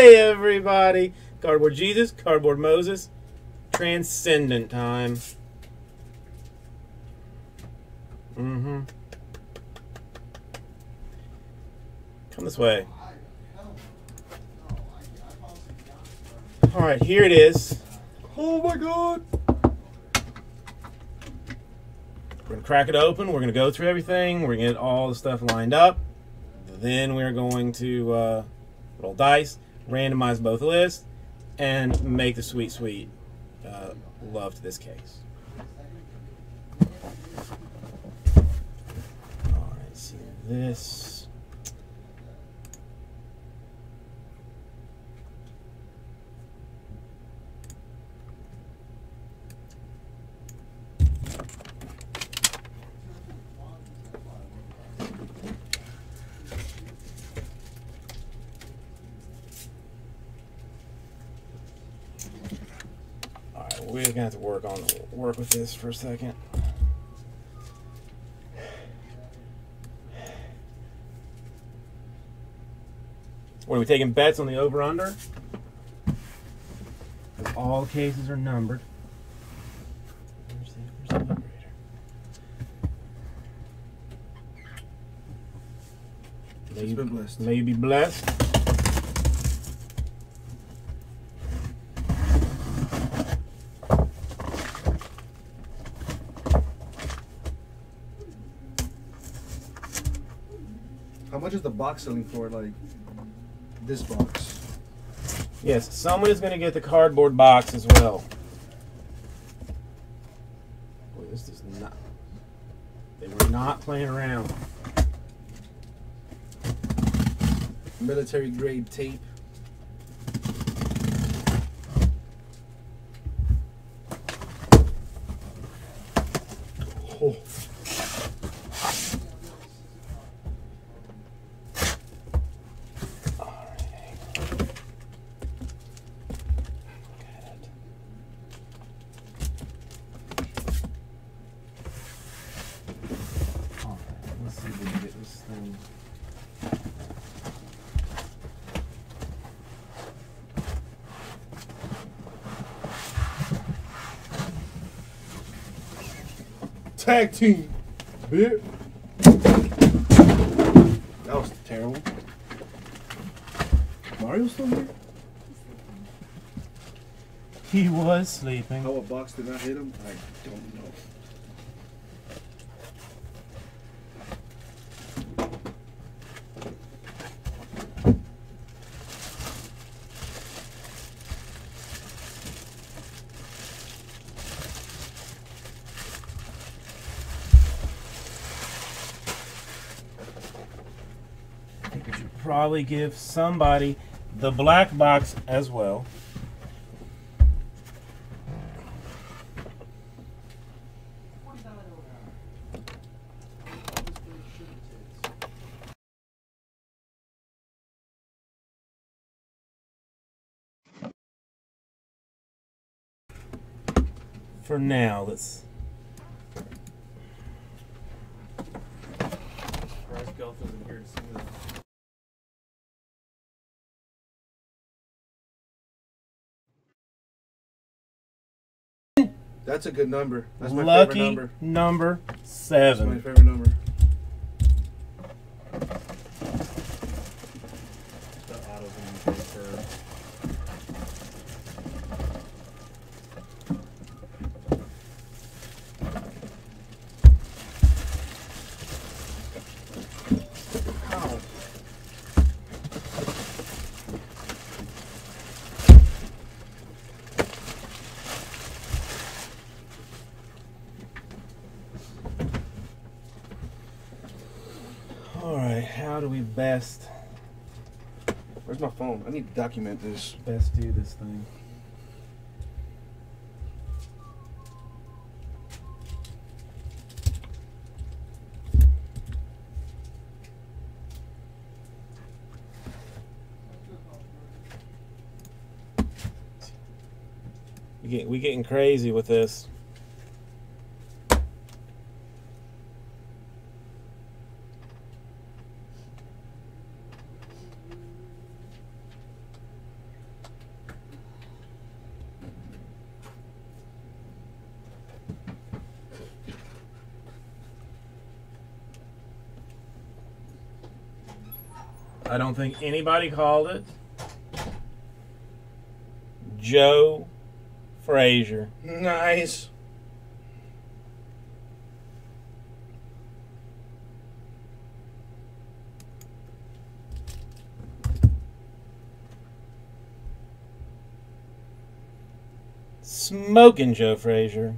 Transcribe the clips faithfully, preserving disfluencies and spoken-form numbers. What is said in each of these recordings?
Hey, everybody. Cardboard Jesus, Cardboard Moses, Transcendent Time. Mm-hmm. Come this way. All right, here it is. Oh, my God. We're going to crack it open. We're going to go through everything. We're going to get all the stuff lined up. Then we're going to uh, roll dice, randomize both lists, and make the sweet, sweet uh, love to this case. All right, see this. We're gonna have to work on work with this for a second. What are we taking bets on the over/under? All cases are numbered. Where's the, where's the number here? May you be blessed. May you be blessed. How much is the box selling for, like, this box? Yes, someone is going to get the cardboard box as well. Boy, this does not... They were not playing around. Military-grade tape. Oh. Tag team, bitch. That was terrible. Mario's still here? He was sleeping. How a box did not hit him? I don't know. Probably give somebody the black box as well. For now, let's That's a good number. That's my Lucky favorite number. Lucky number seven. That's my favorite number. Best. Where's my phone? I need to document this. Best do this thing. We get, we getting crazy with this. I don't think anybody called it. Joe Frazier. Nice. Smoking Joe Frazier.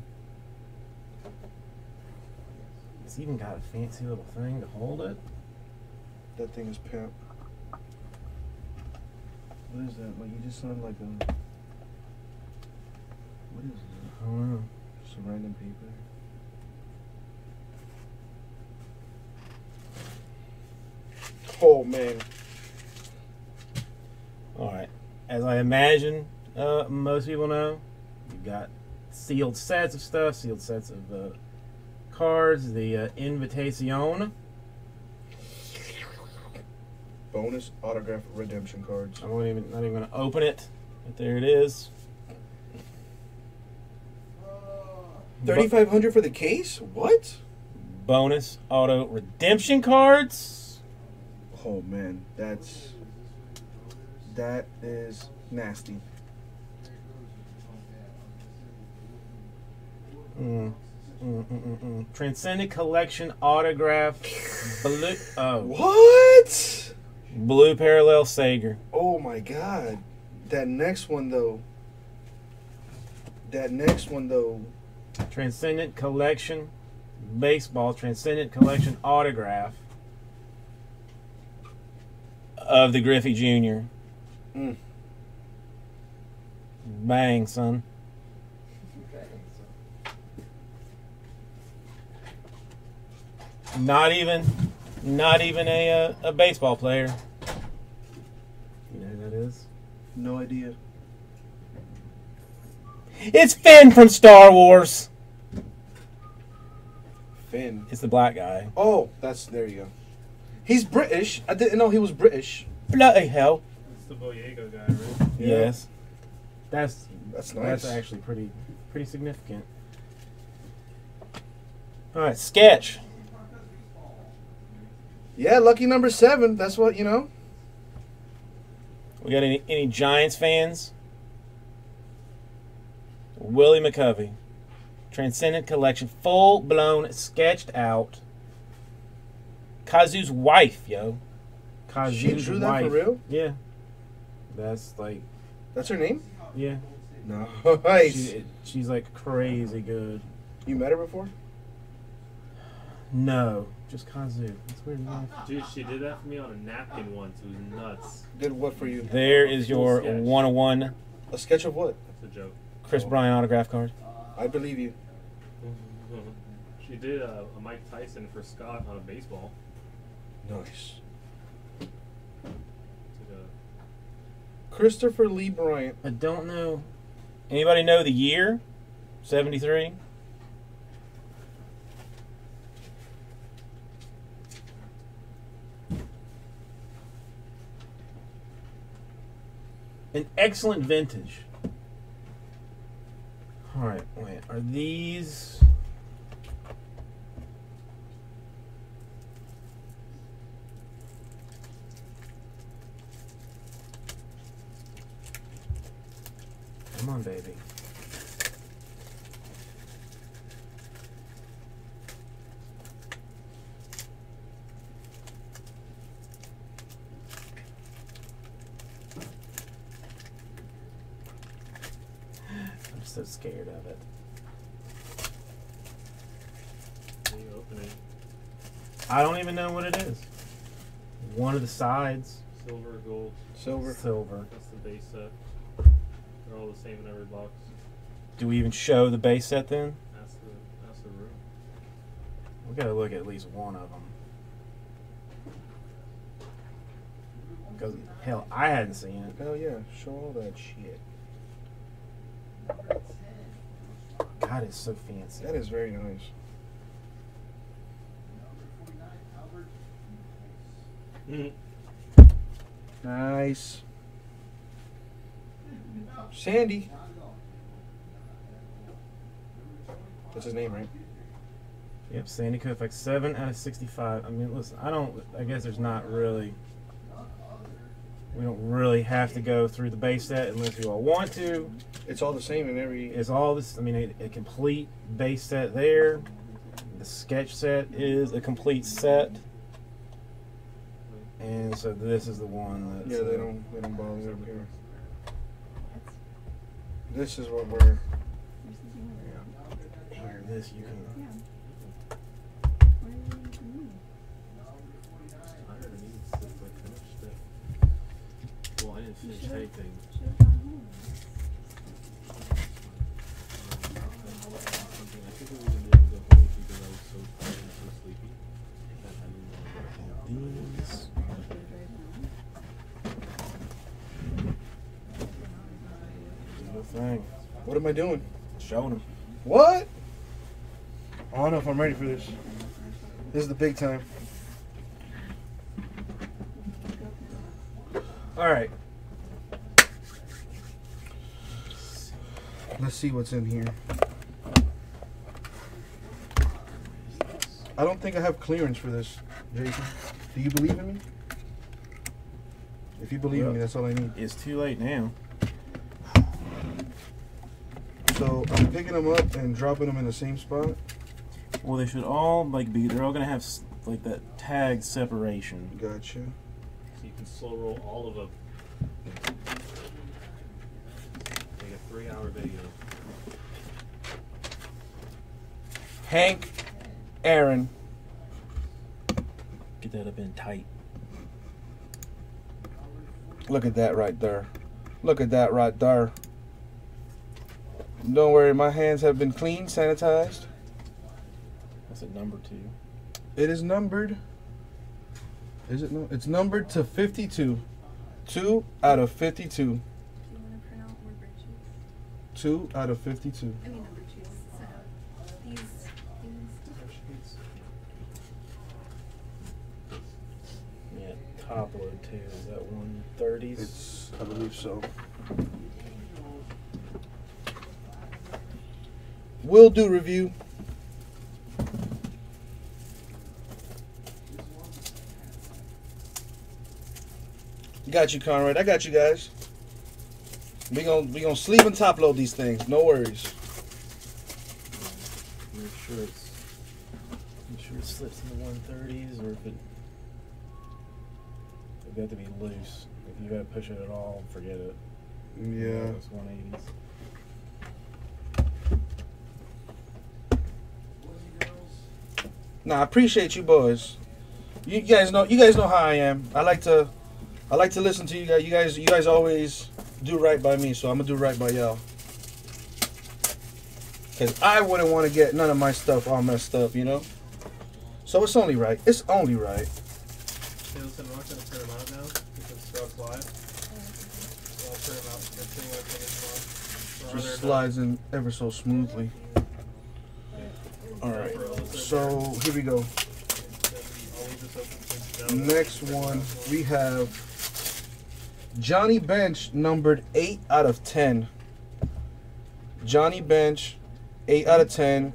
It's even got a fancy little thing to hold it. That thing is pimp. What is that? Like you just sound like a. What is it? I don't know. Some random paper. Oh man. All right. As I imagine, uh, most people know. You've got sealed sets of stuff, sealed sets of uh, cards, the uh, Invitación. Bonus autograph redemption cards. I'm not even, not even going to open it, but there it is. thirty-five hundred dollars for the case? What? Bonus auto redemption cards. Oh, man. That's... That is nasty. Mm, mm, mm, mm. Transcendent Collection autograph. Blue, oh. What? Blue Parallel Sager. Oh my God. That next one though. That next one though. Transcendent Collection baseball. Transcendent Collection autograph of the Griffey Junior Mm. Bang, son. Not even, not even a uh, a baseball player. You know who that is? No idea. It's Finn from Star Wars. Finn. It's the black guy. Oh, that's there you go. He's British. I didn't know he was British. Bloody hell. It's the Boyega guy, right? Yeah. Yes. That's that's nice. That's actually pretty pretty significant. All right, sketch. Yeah, lucky number seven. That's what, you know. We got any, any Giants fans? Willie McCovey. Transcendent Collection. Full-blown, sketched out. Kazu's wife, yo. Kazu's she drew wife. That for real? Yeah. That's like... That's her name? Yeah. Nice. She, she's like crazy good. You met her before? No. Just Kazu. That's weird enough. Dude, she did that for me on a napkin once. It was nuts. Did what for you? There is your one oh one. A sketch of what? That's a joke. Kris Bryant autograph card. I believe you. She did a, a Mike Tyson for Scott on a baseball. Nice. Christopher Lee Bryant. I don't know. Anybody know the year? seventy-three? An excellent vintage. All right, wait. Are these? Come on, baby. So scared of it. Can you open it? I don't even know what it is. One of the sides. Silver, gold. Silver. Silver. That's the base set. They're all the same in every box. Do we even show the base set then? That's the, that's the room. We gotta look at at least one of them. Because, hell, I hadn't seen it. Oh yeah, show all that shit. God, it's so fancy. That is very nice. Mm. Nice. Sandy. That's his name, right? Yep, Sandy Koufax. Seven out of sixty-five. I mean, listen, I don't. I guess there's not really We don't really have to go through the base set unless you all want to. It's all the same in every... It's all this... I mean, a, a complete base set there. The sketch set is a complete set. And so this is the one that... Yeah, they don't, they don't bother me over here. This is what we're... Yeah. Here, this you can... Anything. What am I doing? Showing him. What? I don't know if I'm ready for this. This is the big time. All right. Let's see what's in here. I don't think I have clearance for this, Jason. Do you believe in me? If you believe well, in me, that's all I need. It's too late now. So I'm picking them up and dropping them in the same spot. Well, they should all like be. They're all gonna have like that tag separation. Gotcha. So you can slow roll all of them. Three-hour video. Hank Aaron. Get that up in tight. Look at that right there. Look at that right there. Don't worry, my hands have been clean, sanitized. That's a number two. It is numbered. Is it? No, it's numbered to fifty-two. Two out of fifty-two. Two out of fifty-two. I mean, number two. So these things. Yeah, top load two. Is that one thirties? It's, I believe so. Will do review. Got you, Conrad. I got you guys. We gonna we gonna sleeve and top load these things. No worries. Make sure it's make sure it slips in the one thirties, or if it it got to be loose. If you gotta push it at all, forget it. Yeah. It's one eighties. Nah, I appreciate you boys. You guys know you guys know how I am. I like to I like to listen to you guys. You guys you guys always do right by me, so I'm gonna do right by y'all, cause I wouldn't want to get none of my stuff all messed up, you know. So it's only right. It's only right. Hey, listen, we're not gonna turn them out now. We can start live. I'll turn them out. Everything I think is live. Just slides in ever so smoothly. All right. So here we go. Next one, we have Johnny Bench, numbered eight out of ten. Johnny Bench, eight out of ten.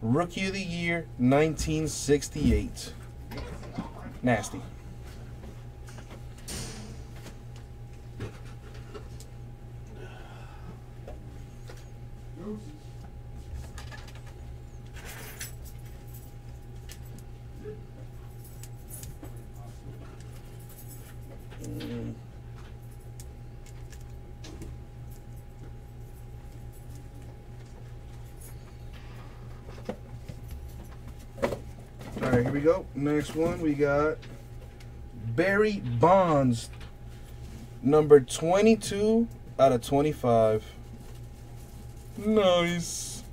Rookie of the Year, nineteen sixty-eight. Nasty. Here we go. Next one, we got Barry Bonds, number twenty-two out of twenty-five. Nice,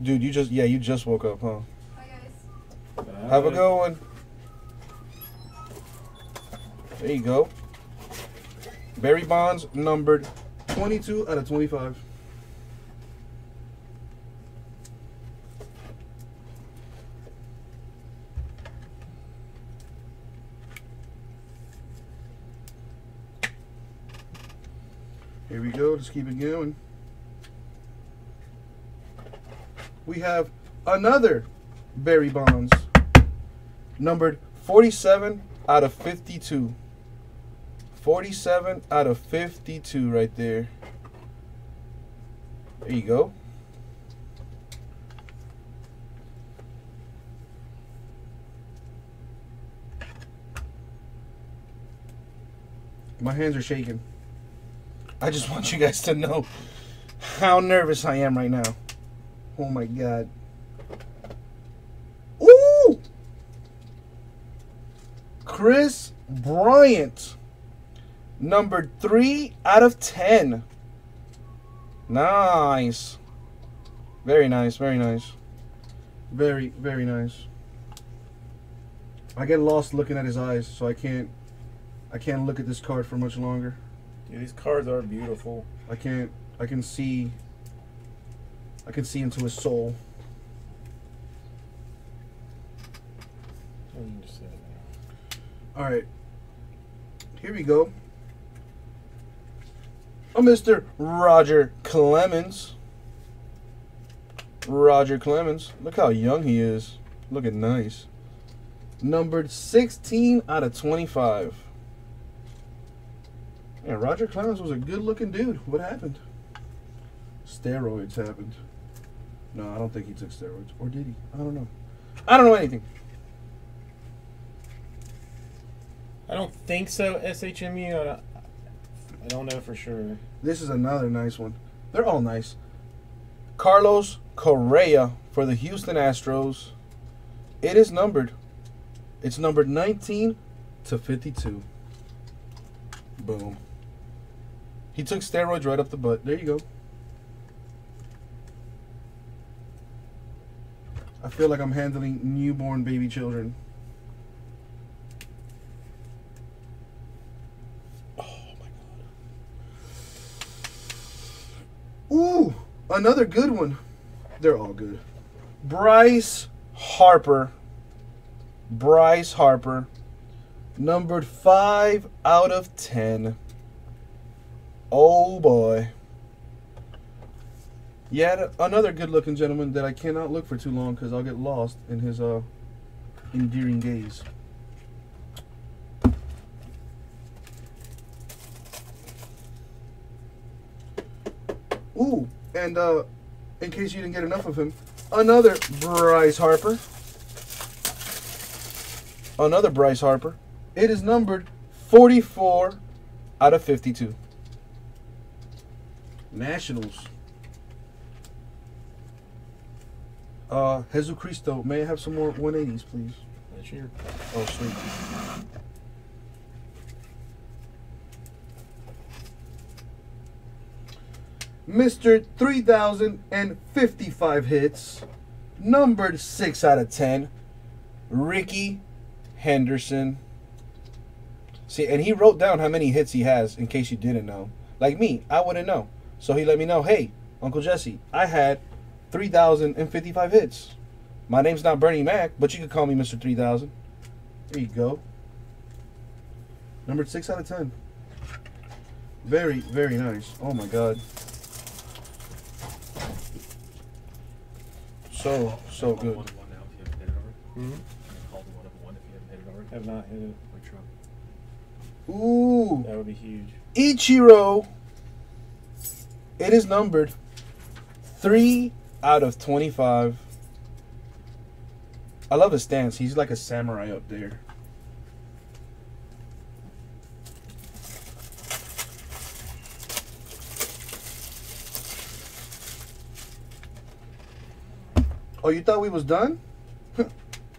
dude. You just yeah, you just woke up, huh? Hi guys. Bye. Have a good one. There you go. Barry Bonds, numbered twenty-two out of twenty-five. Here we go, just keep it going. We have another Barry Bonds, numbered forty-seven out of fifty-two. forty-seven out of fifty-two right there. There you go. My hands are shaking. I just want you guys to know how nervous I am right now. Oh my God. Ooh! Kris Bryant. Number three out of ten. Nice. Very nice, very nice. Very, very nice. I get lost looking at his eyes, so I can't I can't look at this card for much longer. Yeah, these cards are beautiful. I can't I can see I can see into his soul. Alright. Here we go. Oh, Mister Roger Clemens. Roger Clemens. Look how young he is. Looking nice. Numbered sixteen out of twenty-five. Yeah, Roger Clemens was a good-looking dude. What happened? Steroids happened. No, I don't think he took steroids. Or did he? I don't know. I don't know anything. I don't think so, S H M U. I don't know for sure. This is another nice one. They're all nice. Carlos Correa for the Houston Astros. It is numbered. It's numbered nineteen to fifty-two. Boom. He took steroids right up the butt. There you go. I feel like I'm handling newborn baby children. Ooh, another good one. They're all good. Bryce Harper. Bryce Harper. Numbered five out of ten. Oh, boy. Yet another good-looking gentleman that I cannot look for too long because I'll get lost in his uh, endearing gaze. Ooh, and uh, in case you didn't get enough of him, another Bryce Harper. Another Bryce Harper. It is numbered forty-four out of fifty-two. Nationals. Uh, Jesus Cristo, may I have some more one eighties, please? That's here. Oh, sweet. Mister three thousand fifty-five hits, numbered six out of ten, Rickey Henderson. See, and he wrote down how many hits he has in case you didn't know. Like me, I wouldn't know. So he let me know, hey, Uncle Jesse, I had three thousand fifty-five hits. My name's not Bernie Mac, but you could call me Mister three thousand. There you go. Numbered six out of ten. Very, very nice. Oh, my God. So, so good. Mm-hmm. Have not hit it. Ooh. That would be huge. Ichiro. It is numbered three out of twenty-five. I love his stance. He's like a samurai up there. Oh, you thought we was done?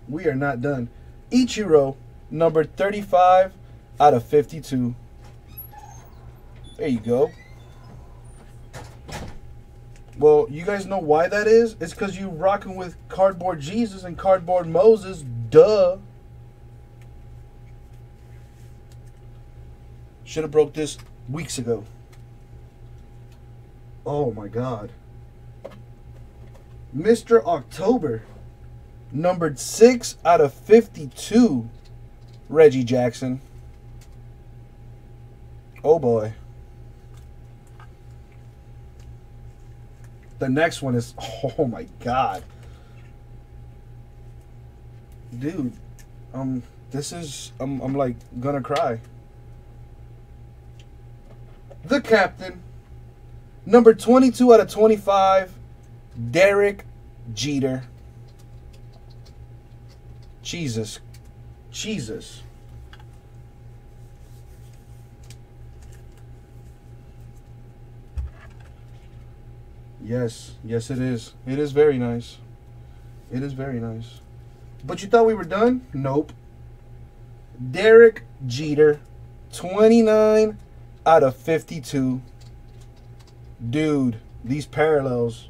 We are not done. Ichiro, number thirty-five out of fifty-two. There you go. Well, you guys know why that is? It's because you rocking with Cardboard Jesus and Cardboard Moses. Duh. Should have broke this weeks ago. Oh, my God. Mister October, numbered six out of fifty-two, Reggie Jackson. Oh, boy. The next one is, oh, my God. Dude, um, this is, I'm, I'm like, gonna cry. the captain, number twenty-two out of twenty-five, Derek Jeter. Jesus. Jesus. Yes. Yes, it is. It is very nice. It is very nice. But you thought we were done? Nope. Derek Jeter, twenty-nine out of fifty-two. Dude, these parallels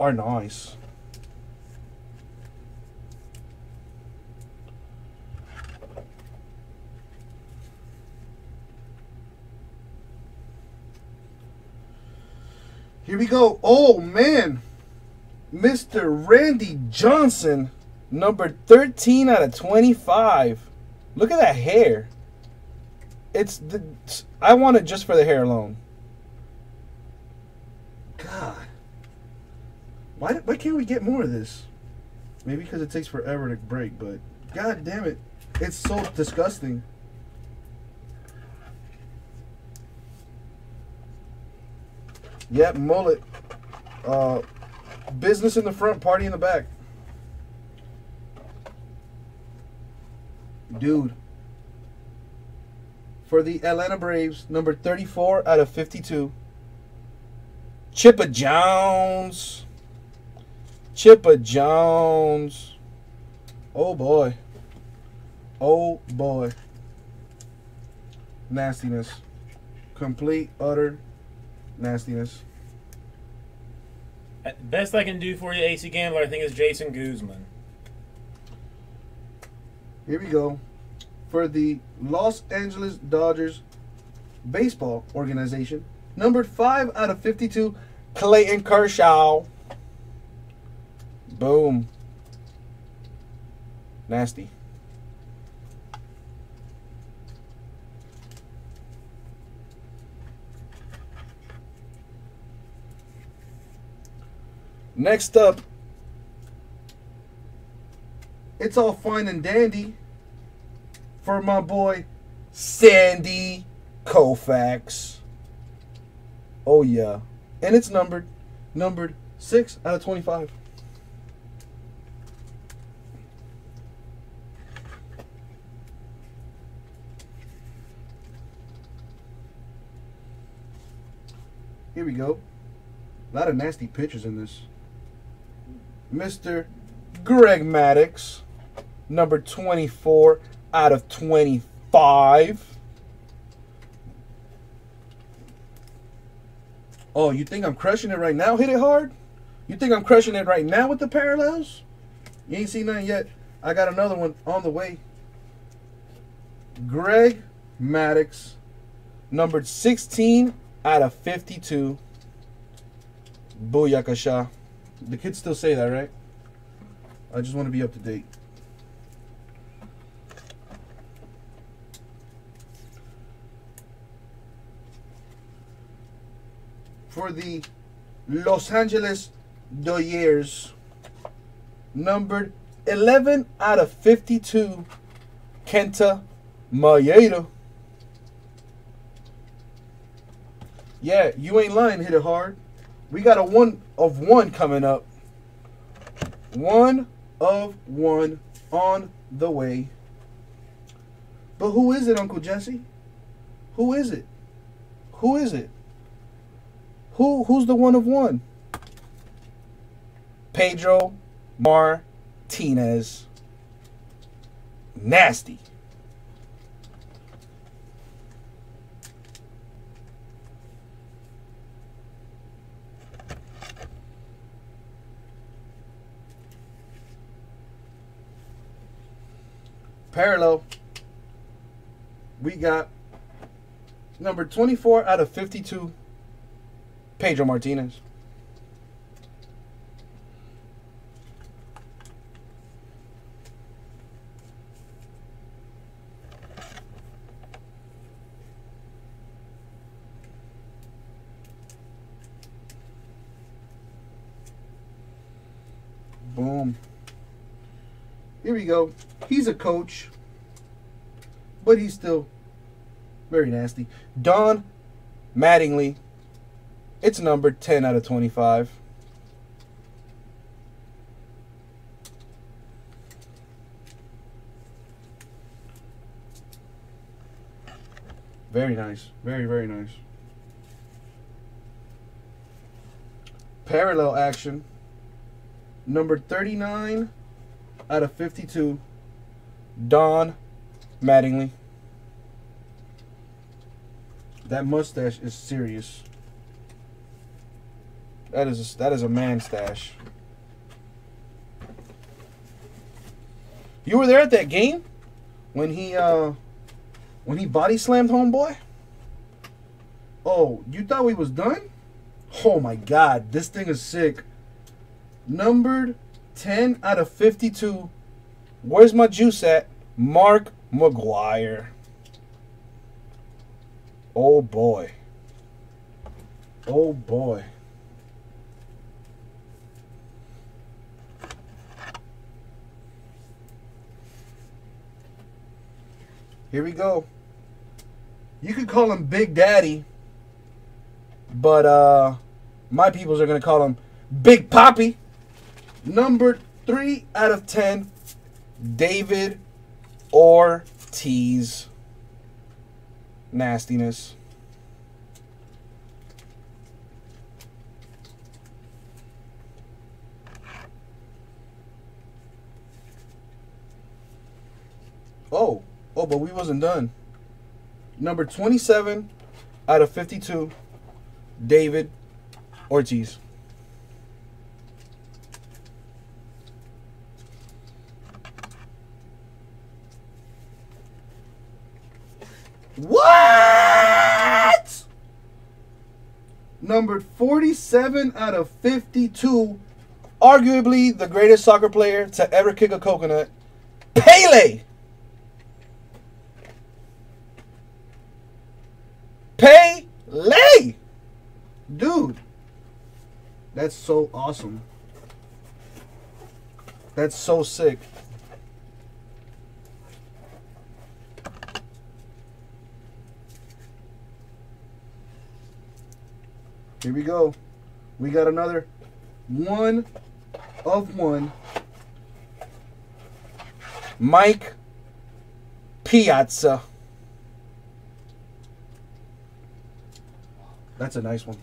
are nice. Here we go. Oh, man. Mister Randy Johnson, number thirteen out of twenty-five. Look at that hair. It's the, I want it just for the hair alone. God. Why, why can't we get more of this? Maybe because it takes forever to break, but God damn it. It's so disgusting. Yep, mullet. Uh, business in the front, party in the back. Dude. For the Atlanta Braves, number thirty-four out of fifty-two. Chipper Jones. Chipper Jones. Oh, boy. Oh, boy. Nastiness. Complete, utter nastiness. Best I can do for you, A C Gambler, I think, is Jason Guzman. Here we go. For the Los Angeles Dodgers baseball organization, numbered five out of fifty-two, Clayton Kershaw. Boom. Nasty. Next up, it's all fine and dandy for my boy Sandy Koufax. Oh, yeah. And it's numbered. Numbered six out of twenty-five. Here we go. A lot of nasty pitchers in this. Mister Greg Maddux, number twenty-four out of twenty-five. Oh, you think I'm crushing it right now? Hit it hard? You think I'm crushing it right now with the parallels? You ain't seen nothing yet. I got another one on the way. Greg Maddux, numbered sixteen out of fifty-two. Booyakasha. The kids still say that, right? I just want to be up to date. For the Los Angeles Dodgers, numbered eleven out of fifty-two, Kenta Maeda. Yeah, you ain't lying, hit it hard. We got a one of one coming up. One of one on the way. But who is it, Uncle Jesse? Who is it? Who is it? Who who's the one of one? Pedro Martinez. Nasty. Parallel, we got number twenty-four out of fifty-two, Pedro Martinez. Boom. Here we go. He's a coach, but he's still very nasty. Don Mattingly, it's numbered ten out of twenty-five. Very nice. Very, very nice. Parallel action. Number thirty-nine out of fifty-two. Don Mattingly. That mustache is serious. That is a, that is a man stash. You were there at that game when he uh When he body slammed homeboy? Oh, you thought we was done? Oh my God, this thing is sick. Numbered ten out of fifty-two. Where's my juice at? Mark McGuire. Oh boy. Oh boy. Here we go. You could call him Big Daddy, but uh, my peoples are going to call him Big Poppy. Number three out of ten, David Ortiz. Nastiness. Oh, oh, but we wasn't done. Number twenty-seven out of fifty-two, David Ortiz. What? Number forty-seven out of fifty-two, arguably the greatest soccer player to ever kick a coconut, Pele. Pele! Dude, that's so awesome. That's so sick. Here we go. We got another one of one. Mike Piazza. That's a nice one.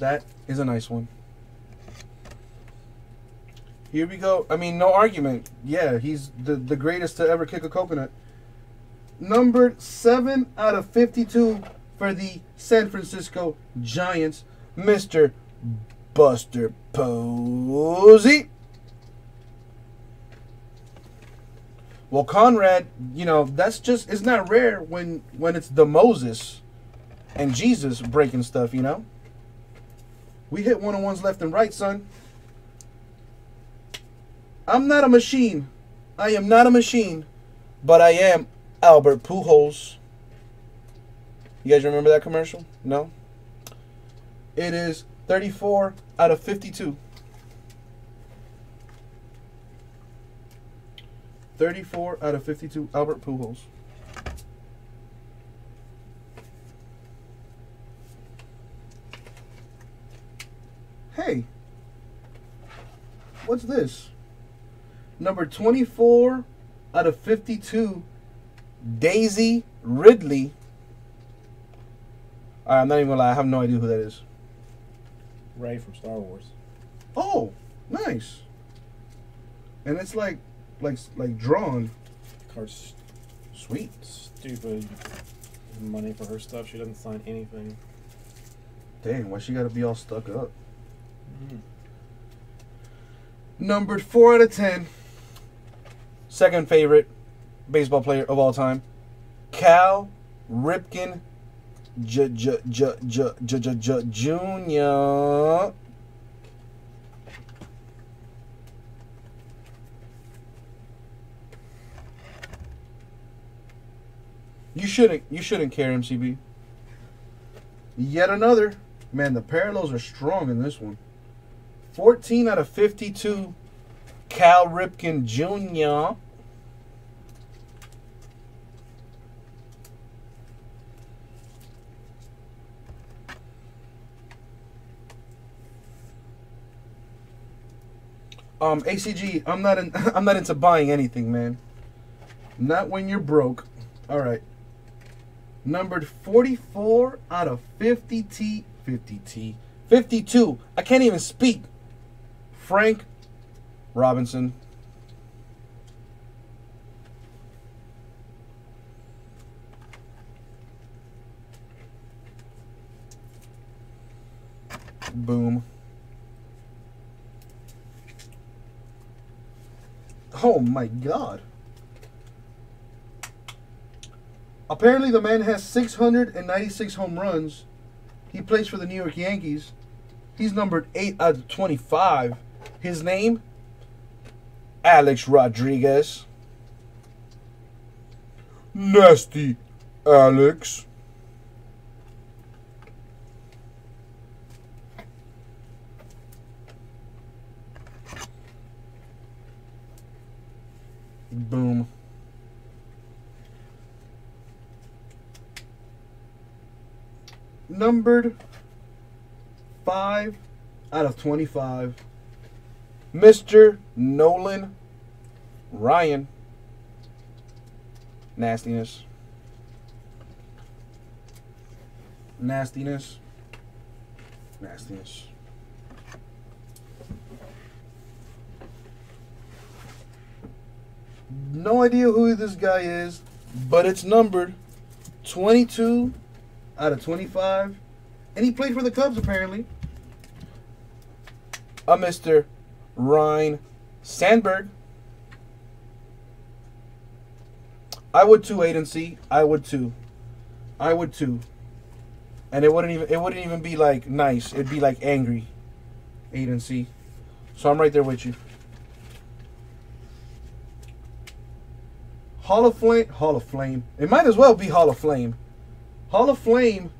That is a nice one. Here we go. I mean, no argument. Yeah, he's the, the greatest to ever kick a coconut. Numbered seven out of fifty-two for the San Francisco Giants, Mister Buster Posey. Well, Conrad, you know, that's just, it's not rare when, when it's the Moses and Jesus breaking stuff, you know? We hit one-on-ones left and right, son. I'm not a machine. I am not a machine. But I am Albert Pujols. You guys remember that commercial? No? It is thirty-four out of fifty-two. thirty-four out of fifty-two, Albert Pujols. Hey, what's this? Number twenty-four out of fifty-two, Daisy Ridley. All right, I'm not even gonna lie, I have no idea who that is. Rey from Star Wars. Oh, nice. And it's like, like, like drawn. Cards. Sweet. Stupid money for her stuff. She doesn't sign anything. Dang, why she gotta be all stuck up? Mm. Numbered four out of ten. Second favorite baseball player of all time, Cal Ripken Junior You shouldn't you shouldn't care, M C B. Yet another. Man, the parallels are strong in this one. fourteen out of fifty-two, Cal Ripken Junior Um, A C G, I'm not in, I'm not into buying anything, man. Not when you're broke. All right. Numbered forty-four out of fifty T. fifty T. fifty-two. I can't even speak. Frank Robinson. Boom. Oh my God. Apparently the man has six hundred ninety-six home runs. He plays for the New York Yankees. He's numbered eight out of twenty-five. His name? Alex Rodriguez. Nasty Alex. Boom. Numbered five out of twenty-five. Mister Nolan Ryan. Nastiness. Nastiness. Nastiness. No idea who this guy is, but it's numbered twenty-two out of twenty-five. And he played for the Cubs, apparently. A Mister Ryne Sandberg. I would too, Aiden. I would too. I would too. And it wouldn't even it wouldn't even be like nice. It'd be like angry. Aiden. So I'm right there with you. Hall of Flame, Hall of Flame. It might as well be Hall of Flame. Hall of Flame,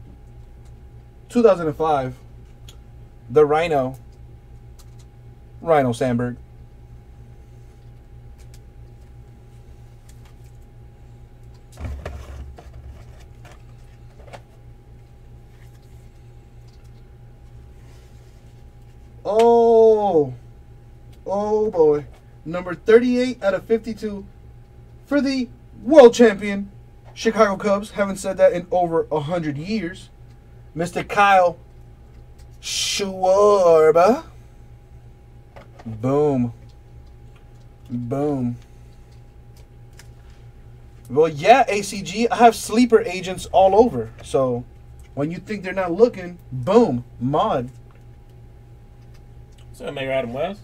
two thousand five. The Rhino. Ryne Sandberg. Oh, oh boy. Number thirty-eight out of fifty-two. For the world champion Chicago Cubs, haven't said that in over a hundred years, Mister Kyle Schwarber. Boom. Boom. Well, yeah, A C G, I have sleeper agents all over. So when you think they're not looking, boom, mod. So Mayor Adam West.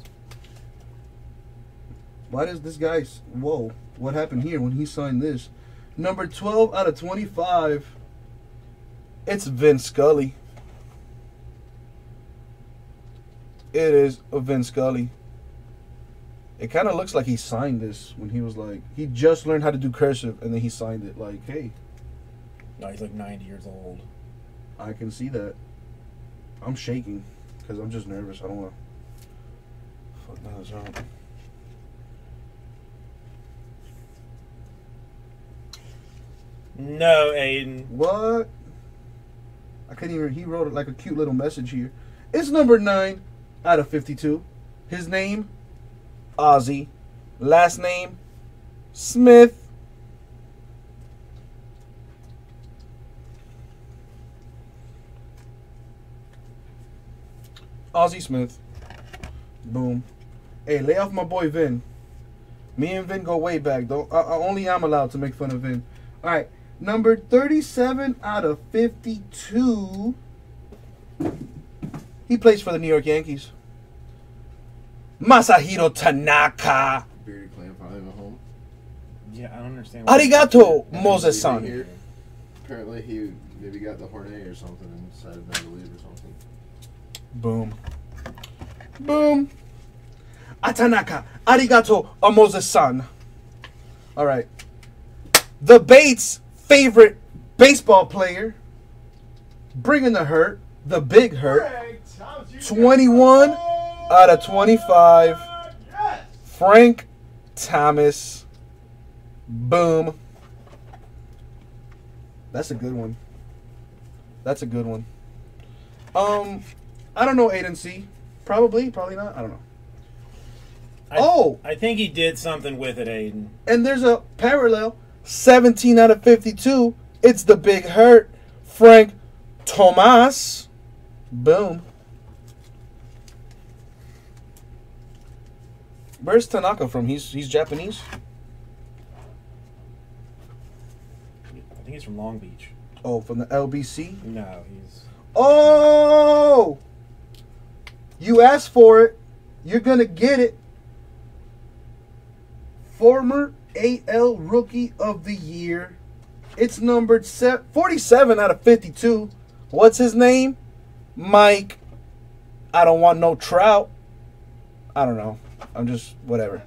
Why does this guy's whoa? What happened here when he signed this? Number twelve out of twenty-five. It's Vin Scully. It is a Vin Scully. It kind of looks like he signed this when he was like, he just learned how to do cursive and then he signed it like, hey. No, he's like ninety years old. I can see that. I'm shaking because I'm just nervous. I don't want to fuck that up. No, Aiden. What? I couldn't even... He wrote it like a cute little message here. It's number nine out of fifty-two. His name, Ozzy. Last name, Smith. Ozzy Smith. Boom. Hey, lay off my boy Vin. Me and Vin go way back. Though I, I, only I'm allowed to make fun of Vin. All right. Number thirty-seven out of fifty-two. He plays for the New York Yankees. Masahiro Tanaka. Bearded clan probably went home. Yeah, I don't understand. Arigato, Moses-san. Apparently he maybe got the Hornet or something and decided not to leave or something. Boom. Boom. Atanaka. Arigato, Moses-san. All right. The Bates' favorite baseball player, bringing the hurt, the big hurt, twenty-one out of twenty-five, Frank Thomas. Boom. That's a good one. That's a good one. Um, I don't know, Aiden C. Probably, probably not. I don't know. I, oh. I think he did something with it, Aiden. And there's a parallel. seventeen out of fifty-two. It's the big hurt. Frank Thomas. Boom. Where's Tanaka from? He's he's Japanese? I think he's from Long Beach. Oh, from the L B C? No, he's... Oh! You asked for it. You're going to get it. Former A L Rookie of the Year. It's numbered forty-seven out of fifty-two. What's his name? Mike. I don't want no Trout. I don't know. I'm just, whatever.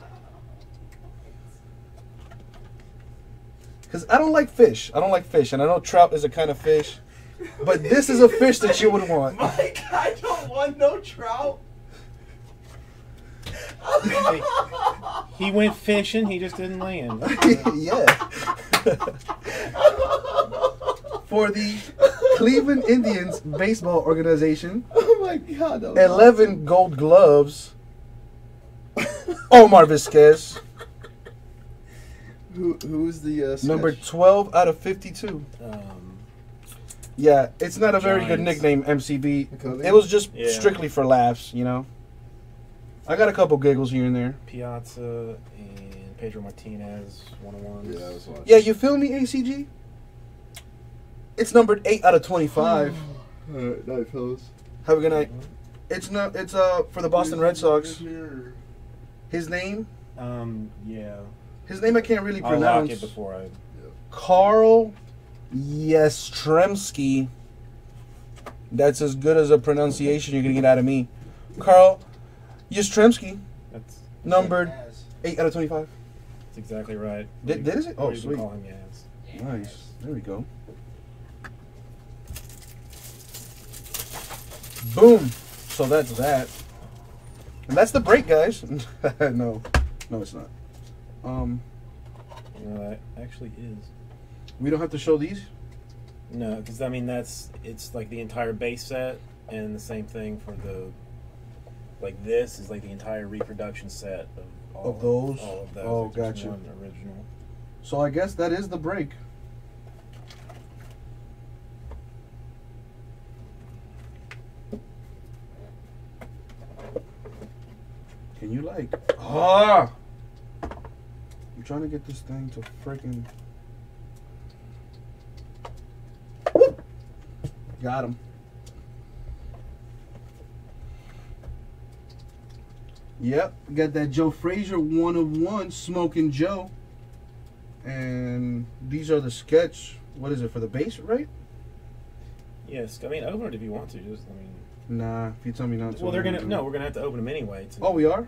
Because I don't like fish. I don't like fish. And I know trout is a kind of fish. But this is a fish that you would want. Mike, I don't want no trout. He went fishing. He just didn't land. Yeah. For the Cleveland Indians baseball organization. Oh, my God. eleven gold gloves. Omar Vizquez. Who who's the uh, number twelve out of fifty-two? Um, yeah, it's not a Giants. Very good nickname, M C B. McCovey? It was just yeah. strictly for laughs, you know. I got a couple giggles here and there. Piazza and Pedro Martinez, one on one. Yeah, I was watching. Yeah, you feel me, A C G? It's numbered eight out of twenty-five. All right, night, fellas. Have a good night. Mm-hmm. It's not. It's uh for the Boston Red Sox. His name? Um, yeah. His name I can't really pronounce. I'll lock it before I... Yeah. Carl Yastrzemski. That's as good as a pronunciation you're going to get out of me. Carl Yastrzemski. That's numbered eight out of twenty-five. That's exactly right. Did, did it? Oh, sweet. Call him Yaz. Nice. There we go. Boom. So that's that. And that's the break, guys. No. No, it's not. Um, no, it actually is. We don't have to show these? No, because, I mean, that's, it's like the entire base set, and the same thing for the, like this is like the entire reproduction set of all of those. All of those. Oh, gotcha. One original. So I guess that is the break. Can you, like, ah! I'm trying to get this thing to freaking. Whoop! Got him. Yep, got that Joe Frazier one of one, Smoking Joe. And these are the sketch. What is it for the base, right? Yes, I mean open it if you want to. Just, I mean. Nah, if you tell me not to. Well, they're gonna no. We're gonna have to open them anyway. To, oh, we are.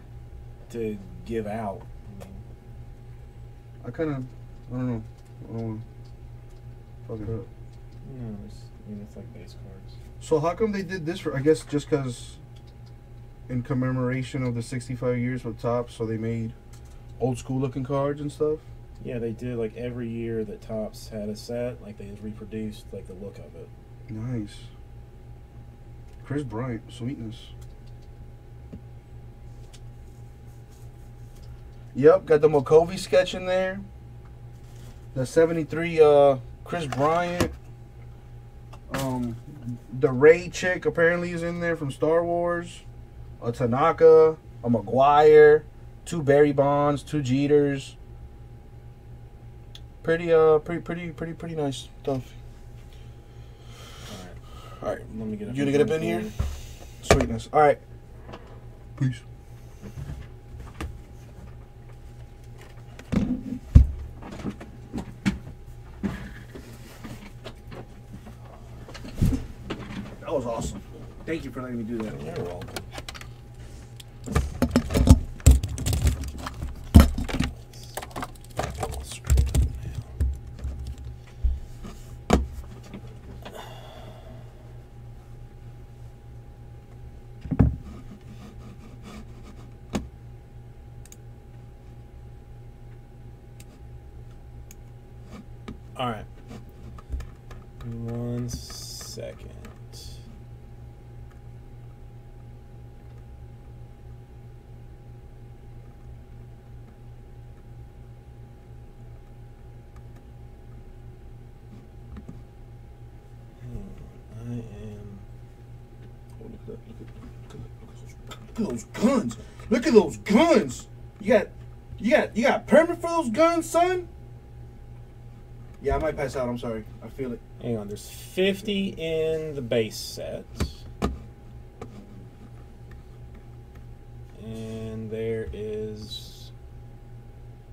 To give out. I kind of, I don't know, I don't want to fuck it up. No, it's, I mean, it's like base cards. So how come they did this for, I guess just because in commemoration of the sixty-five years with Topps, so they made old school looking cards and stuff? Yeah, they did like every year that Topps had a set, like they reproduced like the look of it. Nice. Kris Bryant, sweetness. Yep, got the McCovey sketch in there. The seventy-three uh, Kris Bryant. Um, the Ray chick apparently is in there from Star Wars. A Tanaka, a Maguire, two Barry Bonds, two Jeters. Pretty, uh, pretty, pretty, pretty, pretty nice stuff. All right, all right. Let me get up. You gonna get up in here? Sweetness. All right. Peace. That was awesome. Thank you for letting me do that. You're welcome. All right. One second. Look at those guns. Look at those guns. You got, you got, you got a permit for those guns, son? Yeah, I might pass out. I'm sorry. I feel it. Hang on. There's fifty in the base set. And there is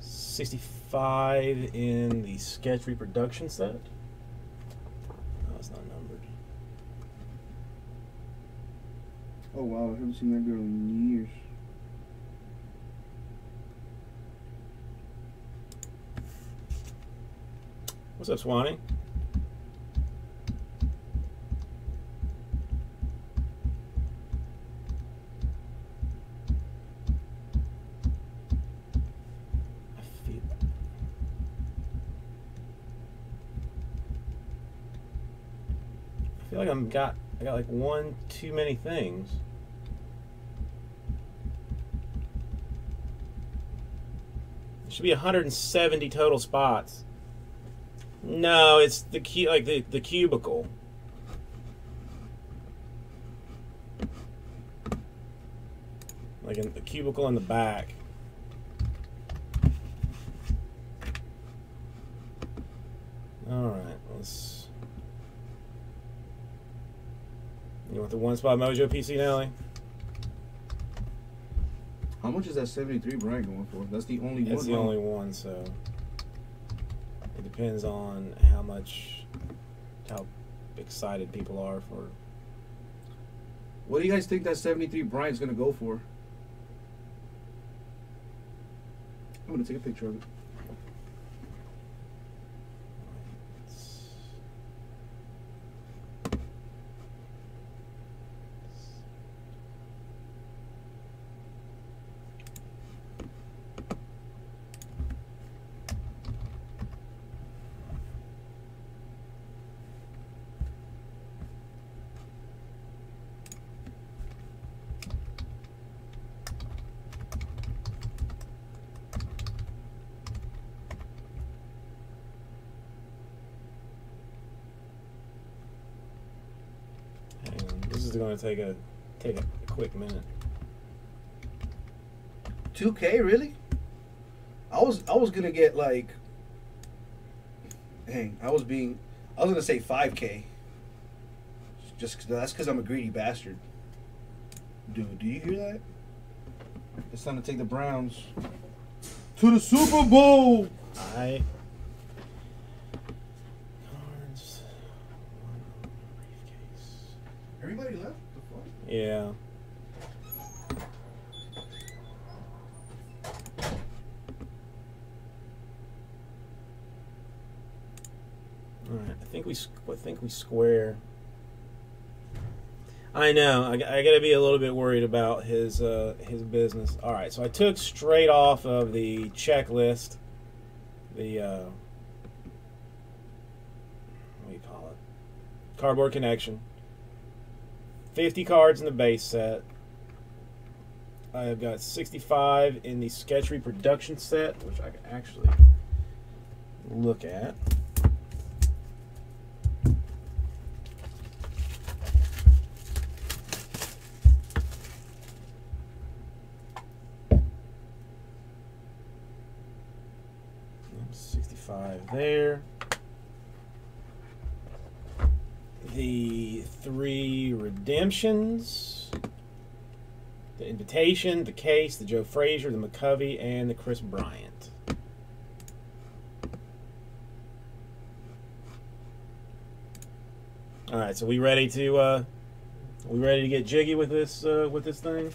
sixty-five in the sketch reproduction set. No, it's not numbered. Oh, wow. I haven't seen that girl in years. What's up, Swanee? I feel it. I feel like I'm got I got like one too many things. There should be one hundred seventy total spots. No, it's the cu like the the cubicle. Like in the cubicle in the back. All right, let's. You want the one spot mojo P C Nelly? How much is that seventy-three Bryant going for? That's the only. That's one. That's the huh? only one. So. It depends on how much, how excited people are for. What do you guys think that seventy-three Bryant's going to go for? I'm going to take a picture of it. Gonna take a take a quick minute. two K really? I was I was gonna get like dang, I was being I was gonna say five K. Just cause, that's because I'm a greedy bastard. Dude, do you hear that? It's time to take the Browns to the Super Bowl. I Everybody left? The yeah. All right. I think we. I think we square. I know. I, I got to be a little bit worried about his uh, his business. All right. So I took straight off of the checklist. The uh, what do you call it? Cardboard connection. fifty cards in the base set. I have got sixty-five in the sketch reproduction set, which I can actually look at. sixty-five there. The three redemptions, the invitation, the case, the Joe Frazier, the McCovey, and the Kris Bryant. All right, so we ready to uh, we ready to get jiggy with this uh, with this thing?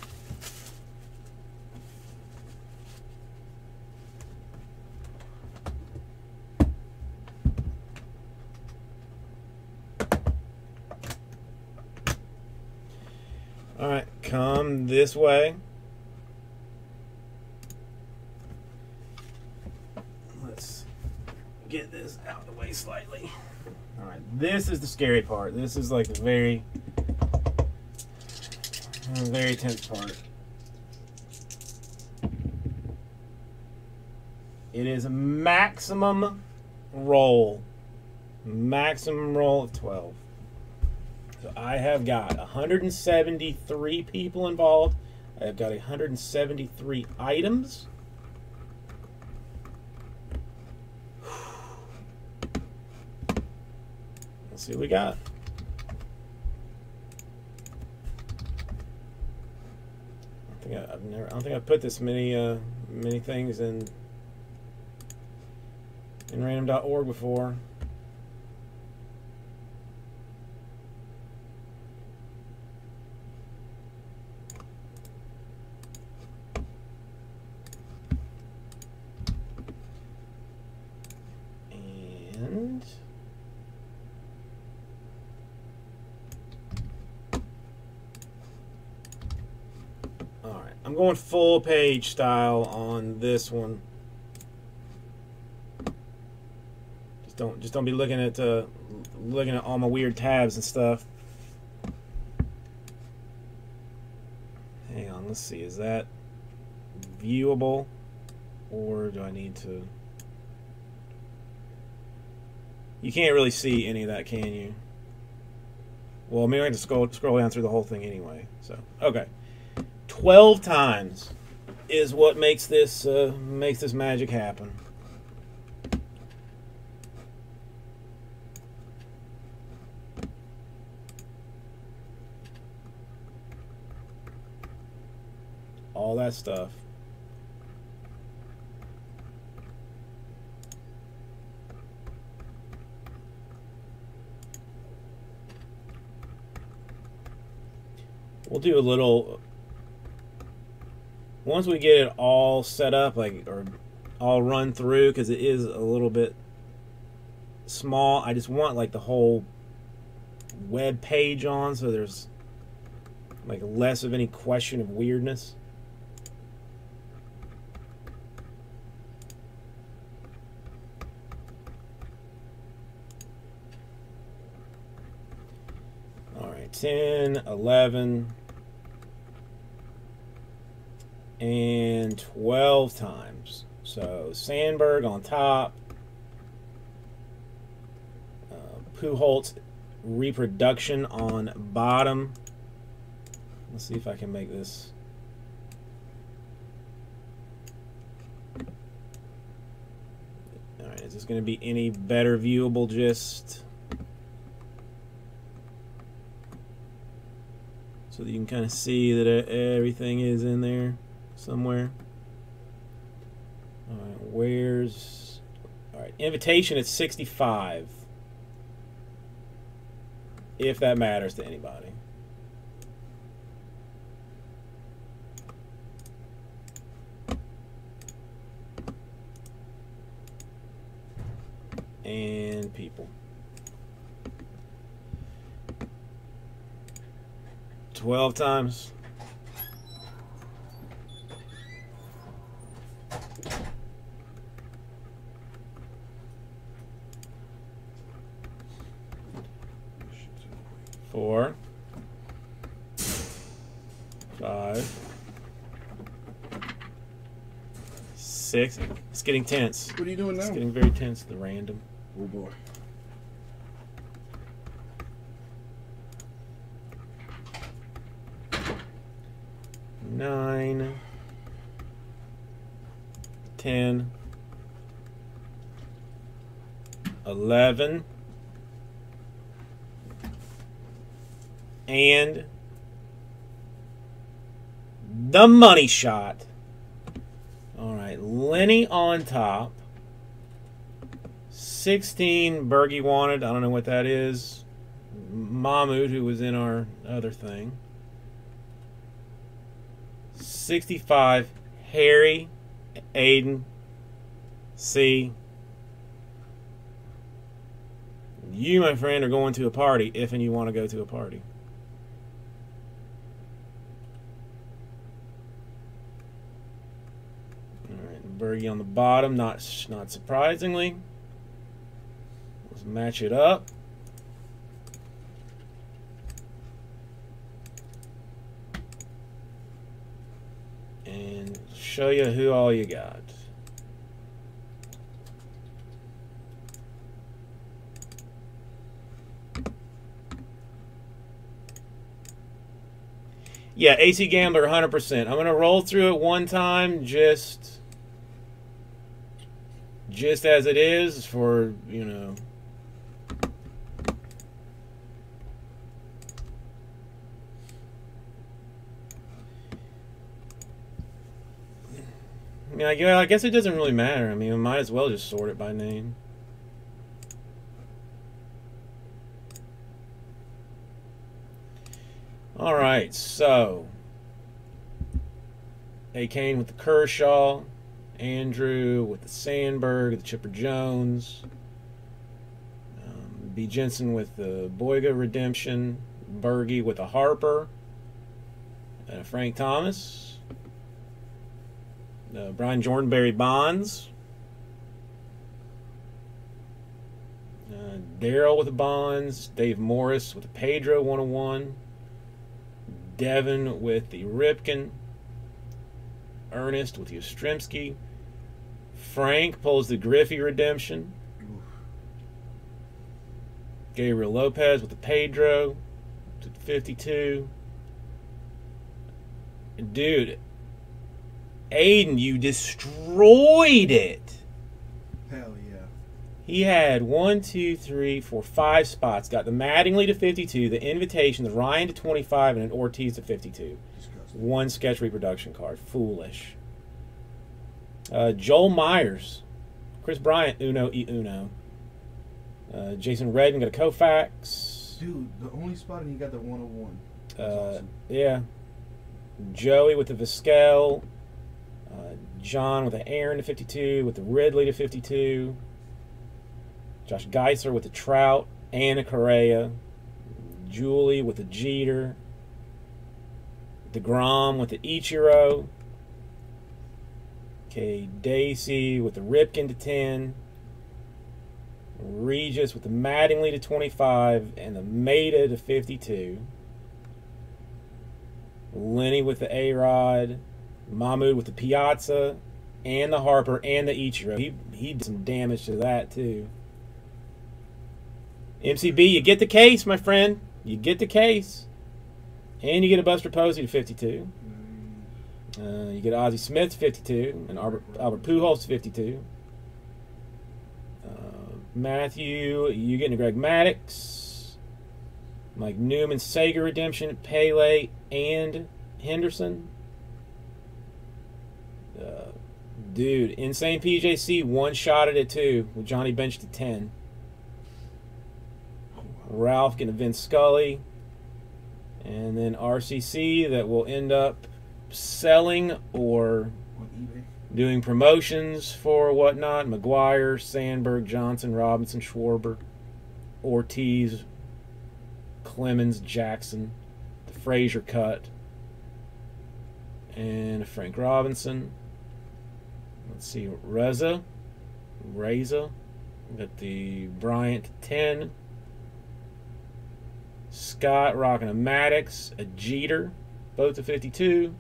Come this way. Let's get this out of the way slightly. All right, this is the scary part. This is like the very, very tense part. It is maximum roll. Maximum roll of twelve. So I have got one hundred seventy-three people involved. I have got one hundred seventy-three items. Let's see what we got. I think I, I've never. I don't think I've put this many uh, many things in in random dot org before. I'm going full page style on this one. Just don't, just don't be looking at, uh, looking at all my weird tabs and stuff. Hang on, let's see. Is that viewable, or do I need to? You can't really see any of that, can you? Well, maybe I can just scroll, scroll down through the whole thing anyway. So, okay. twelve times is what makes this uh, makes this magic happen. All that stuff. We'll do a little. Once we get it all set up, like, or all run through, because it is a little bit small, I just want, like, the whole web page on, so there's, like, less of any question of weirdness. All right, ten, eleven... and twelve times. So Sandberg on top, uh, Pujols reproduction on bottom. Let's see if I can make this. All right, is this going to be any better viewable? Just so that you can kind of see that everything is in there somewhere. All right, where's... All right, invitation at sixty-five. If that matters to anybody. And people. twelve times. Four, five, six. It's getting tense. What are you doing now? It's getting very tense. The random. Oh boy. Nine, ten, eleven. And the money shot. All right, Lenny on top. sixteen, Bergie wanted. I don't know what that is. Mahmoud, who was in our other thing. sixty-five, Harry, Aiden, C. You, my friend, are going to a party, if and you want to go to a party. Bergie on the bottom, not not surprisingly. Let's match it up. And show you who all you got. Yeah, A C Gambler, one hundred percent. I'm going to roll through it one time just just as it is for, you know. I mean, I guess it doesn't really matter. I mean, we might as well just sort it by name. All right, so A. Kane with the Kershaw, Andrew with the Sandberg, the Chipper Jones, um, B. Jensen with the Boyega redemption, Berge with a Harper, uh, Frank Thomas, uh, Bryan Jordan, Barry Bonds, uh, Darryl with the Bonds, Dave Morris with the Pedro one oh one. Devin with the Ripken, Ernest with the Yastrzemski, Frank pulls the Griffey redemption, oof. Gabriel Lopez with the Pedro, fifty-two. Dude, Aiden, you destroyed it. Hell yeah. He had one, two, three, four, five spots. Got the Mattingly to fifty-two, the Invitation, the Ryan to twenty-five, and an Ortiz to fifty-two. Disgusting. One sketch reproduction card. Foolish. Uh, Joel Myers. Kris Bryant, uno e uno. Uh, Jason Redden got a Koufax. Dude, the only spot and you got the one oh one. Uh, awesome. Yeah. Joey with the Vizquel. Uh, John with the Aaron to fifty-two, with the Ridley to fifty-two. Josh Geiser with the Trout, Anna Correa, Julie with the Jeter, DeGrom with the Ichiro, K. Dacey with the Ripken to ten, Regis with the Mattingly to twenty-five, and the Maida to fifty-two, Lenny with the A-Rod, Mahmoud with the Piazza, and the Harper, and the Ichiro. He, he did some damage to that, too. M C B, you get the case, my friend. You get the case. And you get a Buster Posey to fifty-two. Uh, you get Ozzie Smith to fifty-two. And Albert, Albert Pujols to fifty-two. Uh, Matthew, you getting a Greg Maddux. Mike Newman, Sager redemption, Pele, and Henderson. Uh, dude, Insane P J C one-shotted it, too, with Johnny Bench to ten. Ralph getting a Vin Scully, and then R C C that will end up selling or doing promotions for whatnot. Maguire, Sandberg, Johnson, Robinson, Schwarber, Ortiz, Clemens, Jackson, the Frazier cut, and Frank Robinson. Let's see, Reza, Reza, got the Bryant ten. Scott rocking a Maddux, a Jeter, both to fifty-two,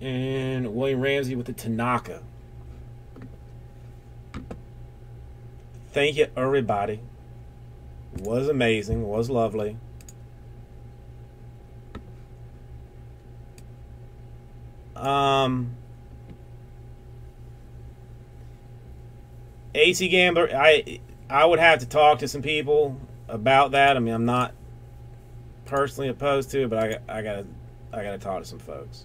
and William Ramsey with the Tanaka. Thank you, everybody. It was amazing. It was lovely. Um, A C Gambler, I I would have to talk to some people about that. I mean, I'm not personally opposed to it, but I, I gotta, I gotta talk to some folks.